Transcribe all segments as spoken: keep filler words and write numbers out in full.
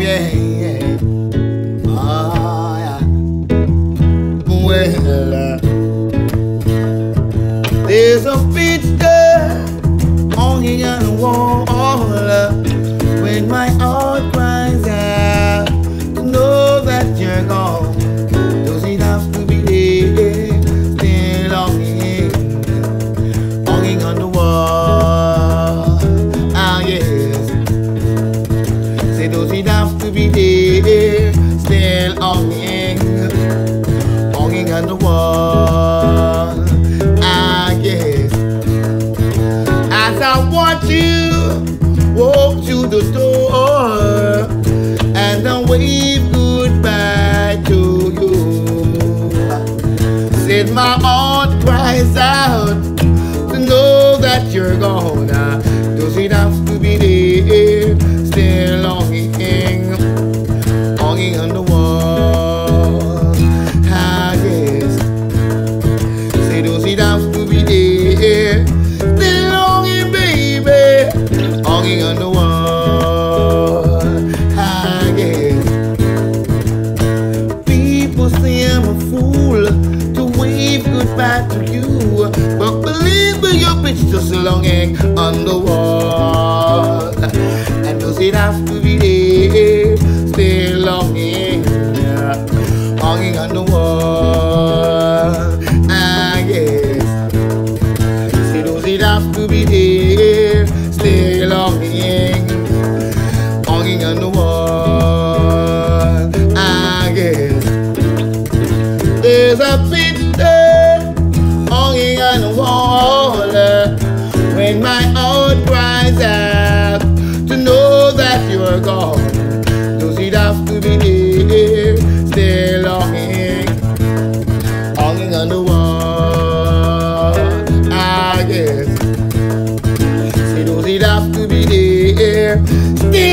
yeah, yeah. Ah, yeah. Well, uh, there's a picture hanging on the wall uh, when my heart cries out to know that you're gone. Doesn't have to be there, still hanging, hanging on the wall. Ah, yes. Say, doesn't have to be there, still hanging, hanging on the wall. I watch you walk through the door and I wave goodbye to you. Said my heart cries out to know that you're gone. Does it have to be there? Still longing, longing on the wall. I guess. Say, does it have to be there? Hanging on the wall, I guess. People say I'm a fool to wave goodbye to you, but believe me, your bitch just longing on the wall. And does it have to be there? Still longing, hanging on the wall, I guess. Say, does it have to be there? Still longing, longing on the wall, I guess. There's a picture hanging on the wall uh, when my heart cries out to know that you are gone. Does it have to be there? Still longing, longing on the wall, I guess. Does it have to be there? Still longing, baby, hanging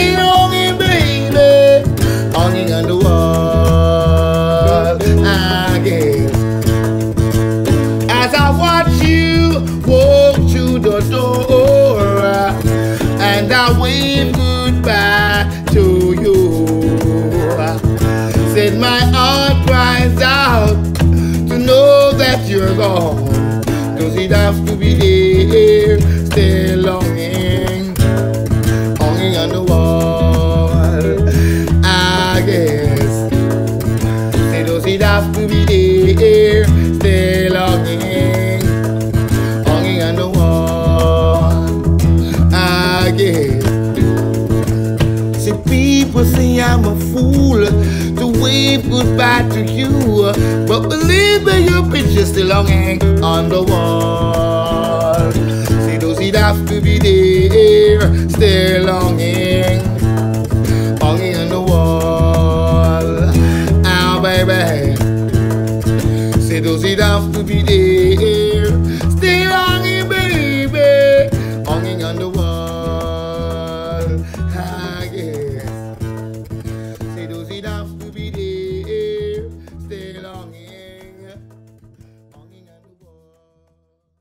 on the wall, I guess. As I watch you walk through the door and I wave goodbye to you, said my heart cries out to know that you're gone. Does it have to be there? Still longing, on the wall, I guess. Say, does it have to be there? Still longing, hanging on the wall, I guess. See, people say I'm a fool to wave goodbye to you, but believe me, your picture's still hanging on the wall. Does it have to be there? Still longing.